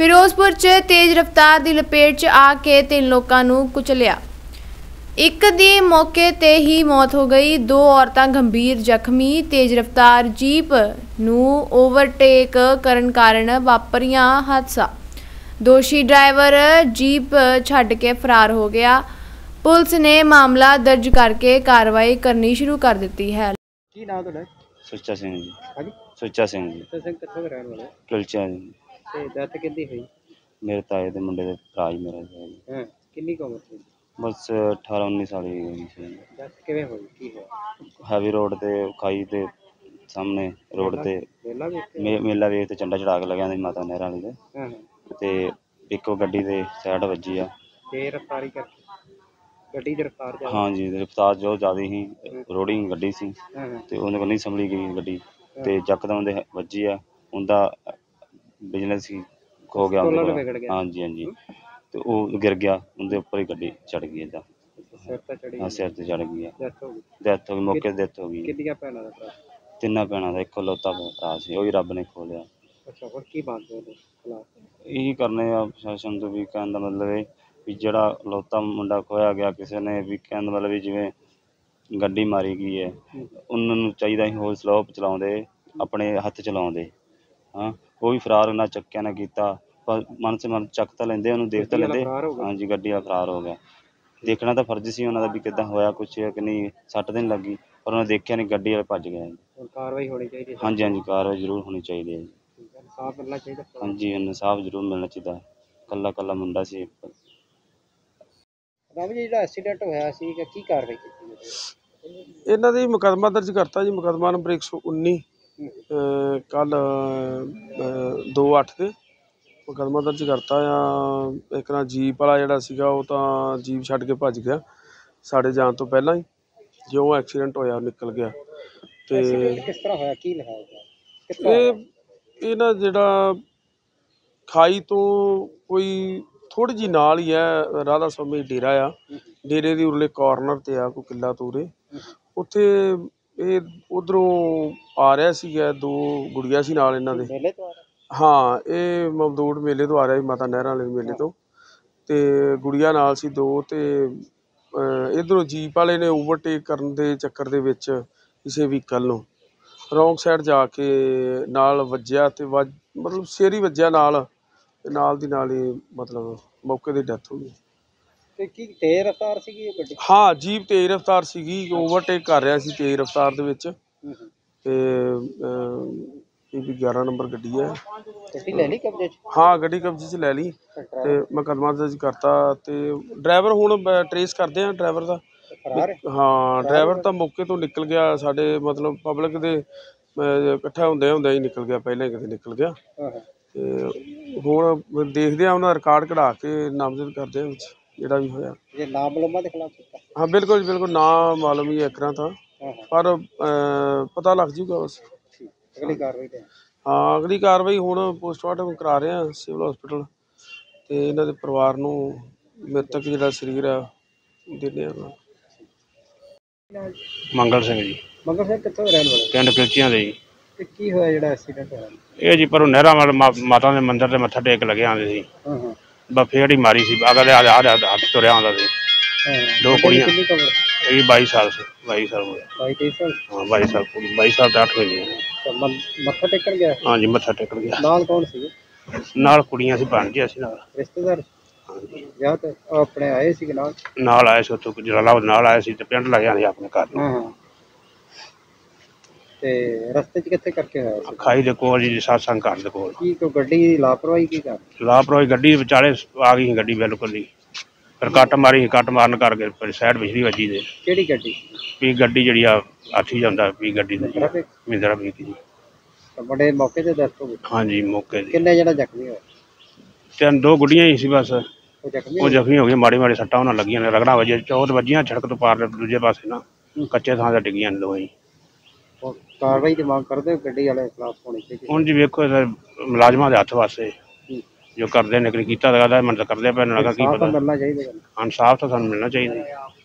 ਫਿਰੋਜ਼ਪੁਰ 'ਚ ਤੇਜ਼ ਰਫ਼ਤਾਰ ਦੀ ਲਪੇਟ 'ਚ ਆ ਕੇ 3 ਲੋਕਾਂ ਨੂੰ ਕੁਚਲਿਆ। एक दी मौके ते ही मौत हो गई, 2 औरतां गंभीर जख्मी। तेज रफ्तार जीप नू ओवरटेक करन कारण वापरिया हादसा। दोषी ड्राइवर जीप छड्ड के फरार हो गया। पुलिस ने मामला दर्ज करके कार्रवाई करनी शुरू कर दी है। की नाम तोड़ा? सुच्चा सिंह जी। हां, सुच्चा सिंह जी। सुच्चा सिंह कित्थों दा रहण वाला है? कुलचा जी। ते दत किद्दी होई? मेरे ताए दे मुंडे दे भरा जी मेरा। हां, किन्नी उमर सी? बस 18-19 साल ही गई। हैवी रोड ते खाई ते सामने रोड ते मेला वेख ते चंडा चढ़ा के लग्या माता नहर वाली ते इक्को गड्डी ते साइड वज्जी आ। हाँ जी, रफ्तार जो ज्यादा ही रोड़ी गड्डी सी ते उंदे कोल नहीं संभली गई गड्डी ते यकदम ते वज्जी आ। उंदा बिजनेस खो गया। हाँ जी, हाँ जी, तो वो गिर गया, उनके उपर ही गड्डी चढ़ गई। हाँ, सिर से चढ़ गई। डेथ हो गई मौके। डेथ हो गई। तिना भैन का इको लौता भरा से, वही रब ने खो लिया। यही करने प्रशासन तो भी कहने का मतलब है भी जड़ा लौता मुंडा खोया गया किसी ने भी कहने का मतलब भी जिमें गड्डी मारी गई है उन्होंने चाहिए होर स्लो चलाते अपने हथ चलाते। हाँ, वो भी फरार उन्हें चक्या ने किया। मन से मन चक तो लेंदे, उन्होंने देख तो लेंदे। हाँ जी, गड्डी वाला फरार हो गया। देखना तो फर्ज सी उन्होंने भी किदा होया कुछ कि नहीं। 60 दिन लगी पर उन्होंने देखा नहीं, गड्डी वाले भज गए। कार्रवाई होनी चाहिए। हाँ जी, हाँ जी, कार्रवाई जरूर होनी चाहिए। हाँ जी, इंसाफ जरूर मिलना चाहिए। कला कला मुंडा सी। एक्सीडेंट होया सी की कार्रवाई कीती? इन्हां दी मुकदमा दर्ज करता जी। मुकदमा नंबर 119 कल 28 ते मुकदमा दर्ज करता। एक ना जीप वाला जोड़ा सीगा वो तो जीप छड्ड के भज गया साढ़े जान तो पहला ही। जो एक्सीडेंट होया निकल गया। तो किस तरह होया की लिखा? ये ना जोड़ा खाई तो कोई थोड़ी जी नाल ही है राधा स्वामी डेरा आ। डेरे की उरले कॉर्नर ते आ कोई किला तूरे उत्थे ये उधरों आ रहा सीगा। 2 गुड़िया सी नाल इन्हां दे। हाँ, ये ममदूड़ मेले तो आ रहा है माता नहर वाले मेले तो। गुड़िया नाल सी 2 तो इधरों जीप वाले ने ओवरटेक करने के चक्कर दे विच किसी व्हीकल नूं रॉन्ग साइड जाके नाल वज्जिया ते मतलब सिर ही वज्जिया नाल दी नाल ही मतलब मौके ते डेथ हो गई। ते की तेज रफ्तार सीगी गड्डी? हाँ, जीप तेज रफ्तार सीगी, ओवरटेक कर रहा सी तेज रफ्तार दे विच। ते 11 नंबर गड्डी है। गड्डी ले ली कब्जे? हाँ, गड्डी कब्जे च ले ली। मुकदमा दर्ज करता। ड्राइवर हुण ट्रेस करते हैं ड्राइवर का। हाँ, ड्राइवर तो मौके तो निकल गया साढ़े मतलब पब्लिक दे इकट्ठा होंदे होंदे ही निकल गया। पहले ही किते निकल गया। हुण देखदे आ उन्हां रिकॉर्ड कढ़ा के नामजद करदे जिहड़ा भी होया। जे ना मालूम दे खिलाफ? हाँ, बिल्कुल बिल्कुल ना मालूम ही एकरा था पर पता लग जूगा बस। अगली कार्रवाई? हाँ, अगली कार्रवाई हुण पोस्टमार्टम करा रहे हैं सिविल हॉस्पिटल ते इन्हां दे परिवार नूं मृतक जिहड़ा शरीर है दिंदे आ। मंगल सिंह जी। मंगल सिंह कित्थों दे रहण वाले? पिंड पिलचियां दे जी। ते की होया जिहड़ा एक्सीडेंट होया? ए जी पर नहरा वाल माता दे मंदिर ते मत्था टेक लगे आंदे सी। हां हां, बफेड़ी मारी सी बागा दे हाथ तुरया आंदा सी। हां, 2 कुड़ियां ये 22 साल हो गया। 22 साल? हाँ, 22 साल 8 बजे मत्था टेकन गया। हाँ जी, मत्था टेकन गया। नाल कौन सी? नाल कुड़ियां सी बन गई असी नाल। रिश्तेदार? हाँ जी, या तो अपने आए सी नाल? नाल आए सी उतो जलालाबाद नाल आए सी ते पिंड लग जांदे अपने घर नूं। हां, ते रस्ते च किथे करके आया? खाई दे कोल जी सत्संग घर दे कोल। की कोई गड्डी लापरवाही की कर? लापरवाही गड्डी विचाले आ गई गड्डी बिल्कुल ही पर कट मारी। कट मारन करके साइड बिजली वजी दे। केड़ी गड्डी? भी गड्डी जड़ी आ आठी जांदा भी गड्डी दी मिंदरा भी की। बड़े मौके ते दस्त हो गए? हां जी, मौके ते। किन्ने जड़ा जख्मी होए? 3-2 गुड़ियां ही सी बस। वो जख्मी हो गए माड़ी सट्टा उन्हां लगियां ने रगड़ा वजे 14 वजियां सड़क तो पार दूजे पासे ना कच्चे थां ते डिगियां ने दोई। कार्रवाई दी मांग करदे गड्डी वाले खिलाफ होनी चाहिए। हुण जी वेखो मुलाजमां दे हत्थ वासे जो करते ने किता लगदा मन करदे पे लगा की पता। इंसाफ तो सानू मिलना चाहिए।